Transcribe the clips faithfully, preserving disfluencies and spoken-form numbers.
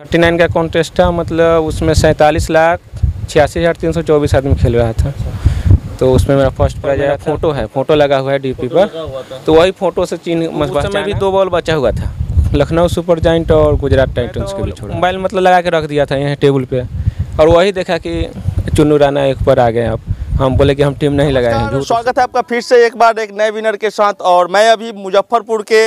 Thirty nine का contest था, मतलब उसमें सैंतालीस लाख छियासी हज़ार तीन सौ चौबीस आदमी खेल रहा था, तो उसमें मेरा फर्स्ट प्राइज आया। फोटो है, फोटो लगा हुआ है डीपी पर, तो वही फोटो से चिन्ह भी दो बॉल बचा हुआ था लखनऊ सुपर जायंट और गुजरात टाइटंस के बीच। मोबाइल मतलब लगा के रख दिया था यहाँ टेबल पे, और वही देखा कि चिन्नू राणा एक पर आ गए। आप हम बोले कि हम टीम नहीं लगाए हैं। स्वागत है आपका फिर से एक बार एक नए विनर के साथ, और मैं अभी मुजफ्फरपुर के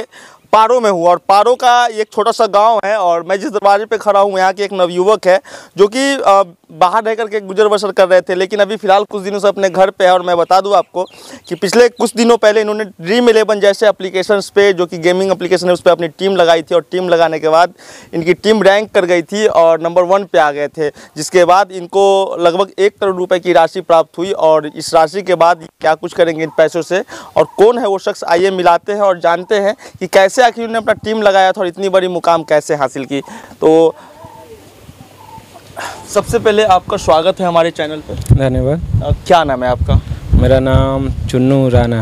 पारो में हूँ, और पारो का एक छोटा सा गांव है, और मैं जिस दरवाजे पे खड़ा हूँ यहाँ के एक नवयुवक है जो कि बाहर रह करके गुजर बसर कर रहे थे, लेकिन अभी फ़िलहाल कुछ दिनों से अपने घर पे है। और मैं बता दूँ आपको कि पिछले कुछ दिनों पहले इन्होंने ड्रीम इलेवन जैसे एप्लीकेशंस पे, जो कि गेमिंग एप्लीकेशन है, उस पर अपनी टीम लगाई थी, और टीम लगाने के बाद इनकी टीम रैंक कर गई थी और नंबर वन पे आ गए थे, जिसके बाद इनको लगभग एक करोड़ रुपये की राशि प्राप्त हुई। और इस राशि के बाद क्या कुछ करेंगे इन पैसों से, और कौन है वो शख्स, आइए मिलाते हैं और जानते हैं कि कैसे आखिर उन्होंने अपना टीम लगाया था और इतनी बड़ी मुकाम कैसे हासिल की। तो सबसे पहले आपका स्वागत है हमारे चैनल पर, धन्यवाद। क्या नाम है आपका? मेरा नाम चिन्नू राणा।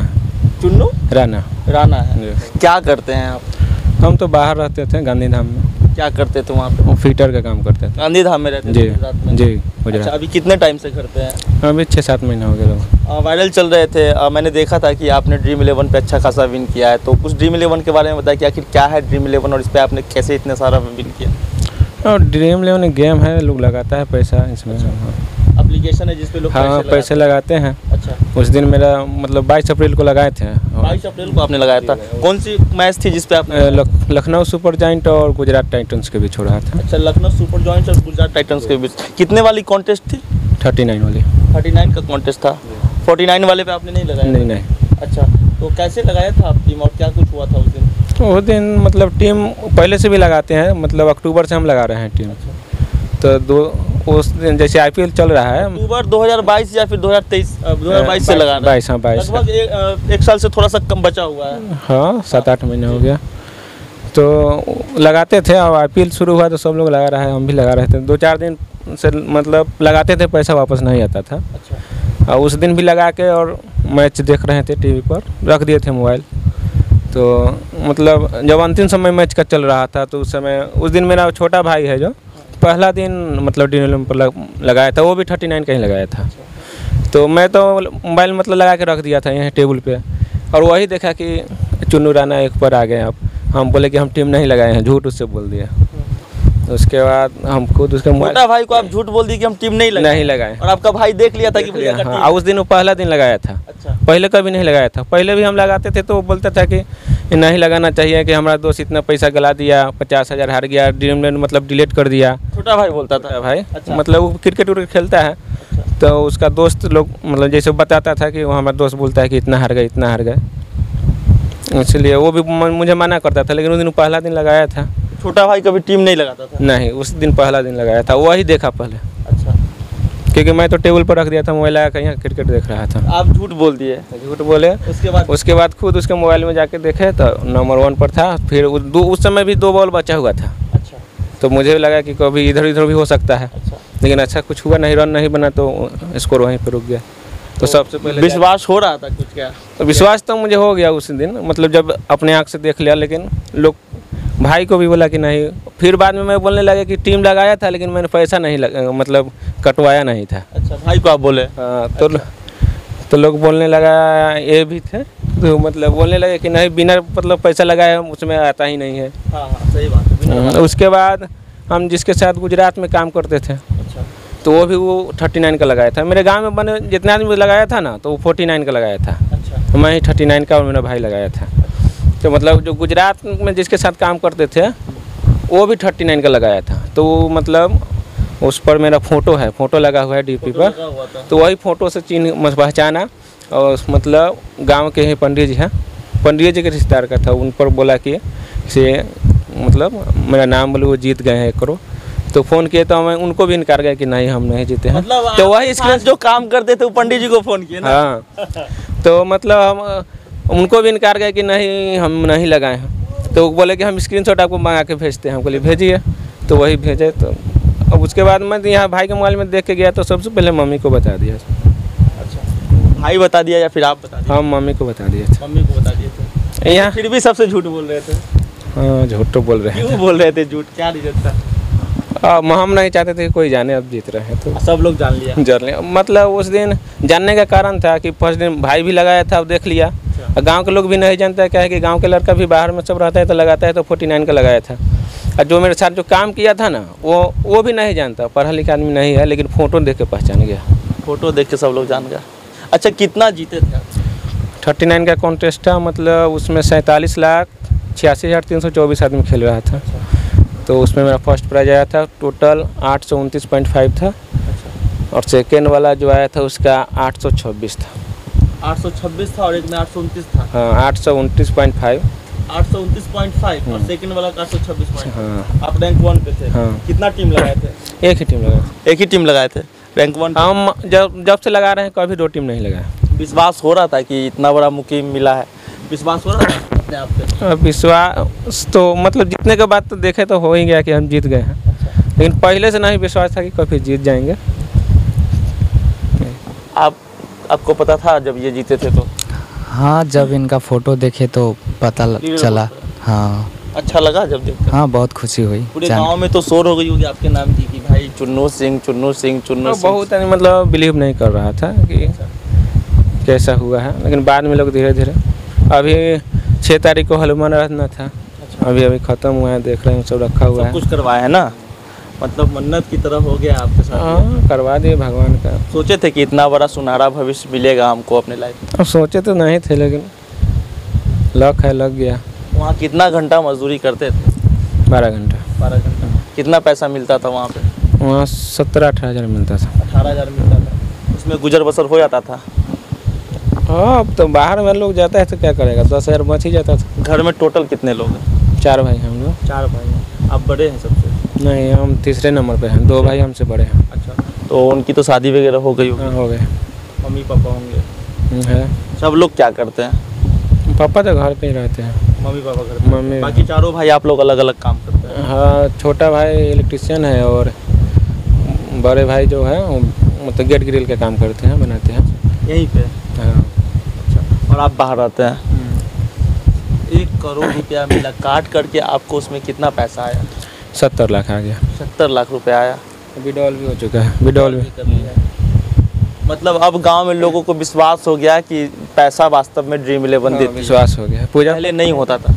चिन्नू राणा राणा है। क्या करते हैं आप? हम तो बाहर रहते थे गांधीधाम में। क्या करते थे वहाँ पे? फिटर का काम करते थे। गांधीधाम में रहते थे जी जी। अभी कितने टाइम से करते हैं? अभी छः सात महीना हो गया। वायरल चल रहे थे, आ, मैंने देखा था कि आपने ड्रीम इलेवन पे अच्छा खासा विन किया है, तो कुछ ड्रीम इलेवन के बारे में बताया कि आखिर क्या है ड्रीम इलेवन और इस पर आपने कैसे इतना सारा विन किया? और ड्रीम इलेवन एक गेम है, लोग लगाता है पैसा इसमें। अच्छा, एप्लीकेशन है जिसपे लोग हाँ पैसे, पैसे लगाते हैं। अच्छा, उस दिन मेरा मतलब बाईस अप्रैल को लगाए थे। बाईस अप्रैल को आपने लगाया था। कौन सी मैच थी जिसपे आपने? लखनऊ सुपर जायंट और गुजरात टाइटंस के बीच हो रहा था। अच्छा, लखनऊ सुपर जायंट और गुजरात टाइटंस के बीच। कितने वाली कॉन्टेस्ट थी? थर्टी नाइन वाली। थर्टी नाइन का कॉन्टेस्ट था, उनचास वाले पे आपने नहीं लगाया? नहीं नहीं। अच्छा, तो कैसे लगाया था आप टीम और क्या कुछ हुआ था उस दिन? उस दिन मतलब टीम पहले से भी लगाते हैं, मतलब अक्टूबर से हम लगा रहे हैं टीम। अच्छा। तो दो उस दिन जैसे आईपीएल चल रहा है, अक्टूबर दो हज़ार बाईस या फिर दो हज़ार तेईस दो हज़ार बाईस से लगा रहे हैं। बाईस लगभग एक साल से थोड़ा सा कम बचा हुआ है। हाँ, सात आठ महीने हो गया। तो लगाते थे, अब आईपीएल शुरू हुआ तो सब लोग लगा रहा है, हम भी लगा रहे थे। दो चार दिन से मतलब लगाते थे, पैसा वापस नहीं आता था। और उस दिन भी लगा के और मैच देख रहे थे टीवी पर, रख दिए थे मोबाइल। तो मतलब जब अंतिम समय मैच का चल रहा था, तो उस समय उस दिन मेरा छोटा भाई है जो पहला दिन मतलब ड्रीम इलेवन पर लग, लगाया था, वो भी थर्टी नाइन का ही लगाया था। तो मैं तो मोबाइल मतलब लगा के रख दिया था यहाँ टेबल पे, और वही देखा कि चिन्नू राणा एक पर आ गए। अब हम बोले कि हम टीम नहीं लगाए हैं, झूठ उससे बोल दिया। उसके बाद हम खुद उसके मोटा भाई को आप झूठ बोल दी कि हम टीम नहीं लगाए नहीं लगाए और आपका भाई देख लिया था कि भैया। हाँ, उस दिन वो पहला दिन लगाया था। अच्छा। पहले कभी नहीं लगाया था। पहले भी हम लगाते थे तो वो बोलता था कि नहीं लगाना चाहिए, कि हमारा दोस्त इतना पैसा गला दिया, पचास हज़ार हार गया, ड्रीम इलेवन मतलब डिलीट कर दिया। छोटा भाई बोलता था भाई, मतलब वो क्रिकेट उर्केट खेलता है, तो उसका दोस्त लोग मतलब जैसे बताता था कि वो हमारा दोस्त बोलता है कि इतना हार गए इतना हार गए, इसलिए वो भी मुझे मना करता था। लेकिन उस दिन पहला दिन लगाया था। छोटा भाई कभी टीम नहीं लगाता था? नहीं, उस दिन पहला दिन लगाया था, वही देखा पहले। अच्छा, क्योंकि मैं तो टेबल पर रख दिया था, मोबाइल लगा कर यहाँ क्रिकेट देख रहा था। आप झूठ बोल दिए? झूठ बोले। उसके बाद उसके बाद खुद उसके मोबाइल में जाके देखे तो नंबर वन पर था। फिर दो उस समय भी दो बॉल बचा हुआ था। अच्छा। तो मुझे लगा कि कभी इधर उधर भी हो सकता है। अच्छा। लेकिन अच्छा कुछ हुआ नहीं, रन नहीं बना तो स्कोर वहीं पर रुक गया। तो सबसे पहले विश्वास हो रहा था कुछ? क्या तो विश्वास तो मुझे हो गया उस दिन, मतलब जब अपने आँख से देख लिया। लेकिन लोग भाई को भी बोला कि नहीं। फिर बाद में मैं बोलने लगा कि टीम लगाया था लेकिन मैंने पैसा नहीं लगा, मतलब कटवाया नहीं था। अच्छा, भाई को आप बोले? हाँ। तो अच्छा। तो लोग बोलने लगा, ये भी थे तो मतलब बोलने लगे कि नहीं, बिना मतलब पैसा लगाया उसमें आता ही नहीं है। हाँ हाँ, सही बात है। उसके बाद हम जिसके साथ गुजरात में काम करते थे, अच्छा, तो वो भी वो थर्टी नाइन का लगाया था। मेरे गाँव में बने जितना आदमी लगाया था ना, तो वो फोर्टी नाइन का लगाया था। अच्छा। मैं ही थर्टी नाइन का और मेरा भाई लगाया था। तो मतलब जो गुजरात में जिसके साथ काम करते थे वो भी थर्टी नाइन का लगाया था। तो मतलब उस पर मेरा फोटो है, फोटो लगा हुआ है डीपी पर, तो वही फोटो से चिन्ह पहचाना। और मतलब गांव के ही पंडित जी हैं, पंडित जी के रिश्तेदार का था, उन पर बोला कि से मतलब मेरा नाम बोले, वो जीत गए हैं करो। तो फ़ोन किए तो हमें उनको भी इनकार गया कि नहीं हम नहीं जीते हैं। मतलब तो वही इसके जो काम करते थे वो पंडित जी को फ़ोन किया? हाँ। तो मतलब हम उनको भी इनकार गया कि नहीं हम नहीं लगाए हैं। तो बोले कि हम स्क्रीनशॉट आपको मंगा के भेजते हैं। हम बोले भेजिए, तो वही भेजे। तो अब उसके बाद मैं यहाँ भाई के मोबाइल में देख के गया, तो सबसे पहले मम्मी को बता दिया। अच्छा, भाई बता दिया या फिर आप बता दिया? हाँ, मम्मी को बता दिया था। मम्मी को बता दिया था। यहाँ फिर भी सबसे झूठ बोल रहे थे? हाँ, झूठ तो बोल रहे थे। बोल रहे थे झूठ, क्या रीजन था? अब हम नहीं चाहते थे कोई जाने, अब जीत रहे हैं तो सब लोग जान लिया जान लिया मतलब उस दिन जानने का कारण था कि फर्स्ट दिन भाई भी लगाया था, अब देख लिया। गांव के लोग भी नहीं जानता है, क्या है कि गांव के लड़का भी बाहर में सब रहता है तो लगाता है, तो फोर्टी नाइन का लगाया था। और जो मेरे साथ जो काम किया था ना वो वो भी नहीं जानता, पढ़ा लिखा आदमी नहीं है, लेकिन फ़ोटो देख के पहचान गया, फ़ोटो देख के सब लोग जान गया। अच्छा कितना जीते थे? थर्टी नाइन का कॉन्टेस्ट था, मतलब उसमें सैंतालीस लाख छियासी हज़ार तीन सौ चौबीस आदमी खेल रहा था, तो उसमें मेरा फर्स्ट प्राइज आया था, टोटल आठ सौ उनतीस पॉइंट फाइव था। अच्छा। और सेकेंड वाला जो आया था उसका आठ सौ छब्बीस था, आठ सौ छब्बीस था, और एक में आठ सौ उनतीस था। हाँ, आठ सौ उनतीस पॉइंट फाइव आठ सौ उनतीस पॉइंट फाइव और सेकंड वाला आठ सौ छब्बीस पॉइंट। हाँ, आप रैंक वन पे थे? हाँ। कितना टीम लगाए थे? एक ही टीम लगाए एक ही टीम लगाए थे रैंक वन। हम जब जब से लगा रहे हैं कभी दो टीम नहीं लगाए। विश्वास हो रहा था कि इतना बड़ा मुकीम मिला है? विश्वास हो रहा था अपने आप पे? विश्वास तो मतलब जीतने के बाद तो देखे तो हो ही गया कि हम जीत गए हैं, लेकिन पहले से नहीं विश्वास था कि कभी जीत जाएंगे। आप आपको पता था जब ये जीते थे तो? हाँ, जब इनका फोटो देखे तो पता चला। हाँ, अच्छा लगा जब देखते? हाँ, बहुत खुशी हुई। पूरे गांव में तो शोर हो गई होगी आपके नाम की कि भाई चुन्नू सिंह चुन्नू सिंह चुन्नू सिंह। बहुत मतलब बिलीव नहीं कर रहा था कि कैसा हुआ है, लेकिन बाद में लोग धीरे धीरे, अभी छः तारीख को हनुमान रखना था, अभी अभी ख़त्म हुआ है, देख रहे हैं सब रखा हुआ है, कुछ करवाया है ना, मतलब मन्नत की तरह हो गया आपके साथ? हाँ, करवा दिए भगवान का। सोचे थे कि इतना बड़ा सुनहरा भविष्य मिलेगा हमको अपने लाइफ में? सोचे तो नहीं थे, लेकिन लक है, लग गया। वहाँ कितना घंटा मजदूरी करते थे? बारह घंटा बारह घंटा। कितना पैसा मिलता था वहाँ पे? वहाँ सत्रह अठारह हज़ार मिलता था। अठारह हज़ार मिलता था, उसमें गुजर बसर हो जाता था? हाँ, अब तो बाहर में लोग जाता है तो क्या करेगा, दस हज़ार बच ही जाता था। घर में टोटल कितने लोग हैं? चार भाई हम लोग। चार भाई हैं, आप बड़े हैं सबसे? नहीं, हम तीसरे नंबर पे हैं, दो भाई हमसे बड़े हैं। अच्छा, तो उनकी तो शादी वगैरह हो गई होगी? हो गए, मम्मी पापा होंगे। है, सब लोग क्या करते हैं? पापा तो घर पे ही रहते हैं, मम्मी पापा घर पे। मम्मी, बाकी चारों भाई आप लोग अलग अलग काम करते हैं? हाँ, छोटा भाई इलेक्ट्रिशियन है और बड़े भाई जो है मतलब गेट ग्रिल का काम करते हैं, बनाते हैं यहीं पे। हाँ, अच्छा, और आप बाहर रहते हैं। एक करोड़ रुपया मिला काट करके, आपको उसमें कितना पैसा आया? सत्तर लाख आ गया। सत्तर लाख रुपया आया, विड्रॉल भी हो चुका है, विड्रॉल भी कर लिया। मतलब अब गांव में लोगों को विश्वास हो गया कि पैसा वास्तव में ड्रीम इलेवन देती है। विश्वास हो गया, पूजा पहले नहीं होता था?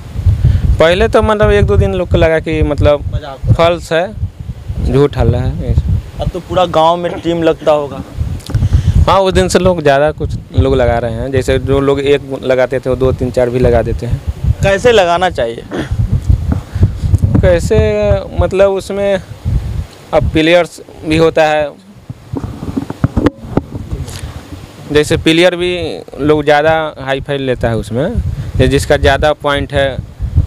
पहले तो मतलब एक दो दिन लोग को लगा कि मतलब फॉल्स है, झूठ हल्ला है। अब तो पूरा गांव में ड्रीम लगता होगा? हाँ, उस दिन से लोग ज़्यादा कुछ लोग लगा रहे हैं, जैसे जो लोग एक लगाते थे वो दो तीन चार भी लगा देते हैं। कैसे लगाना चाहिए? कैसे मतलब उसमें अब प्लेयर्स भी होता है, जैसे प्लेयर भी लोग ज़्यादा हाई फाई लेता है उसमें, जिसका ज़्यादा पॉइंट है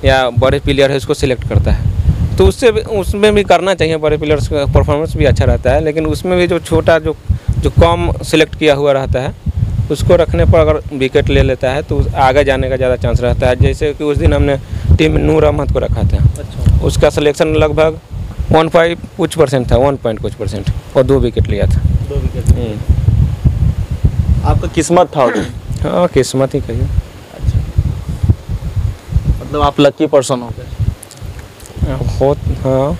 या बड़े प्लेयर है उसको सिलेक्ट करता है, तो उससे उसमें भी करना चाहिए, बड़े प्लेयर्स का परफॉर्मेंस भी अच्छा रहता है, लेकिन उसमें भी जो छोटा जो जो कम सिलेक्ट किया हुआ रहता है उसको रखने पर अगर विकेट ले लेता है तो आगे जाने का ज़्यादा चांस रहता है। जैसे कि उस दिन हमने टीम नूर अहमद को रखा था। अच्छा। उसका सिलेक्शन लगभग वन पॉइंट कुछ परसेंट था, वन पॉइंट कुछ परसेंट, और दो विकेट लिया था। दो विकेट आपका किस्मत था? हाँ, किस्मत ही कहिए। अच्छा, मतलब आप लकी पर्सन हो गए। बहुत, हाँ,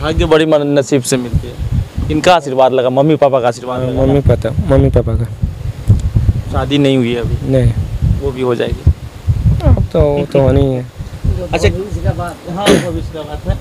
भाग्य बड़ी नसीब से मिलती है। इनका आशीर्वाद लगा, मम्मी पापा का आशीर्वाद? मम्मी पापा मम्मी पापा का। शादी नहीं हुई है अभी? नहीं, वो भी हो जाएगी अब तो, तो नहीं है। अच्छा, भविष्य का बात, हाँ भविष्य का बात है।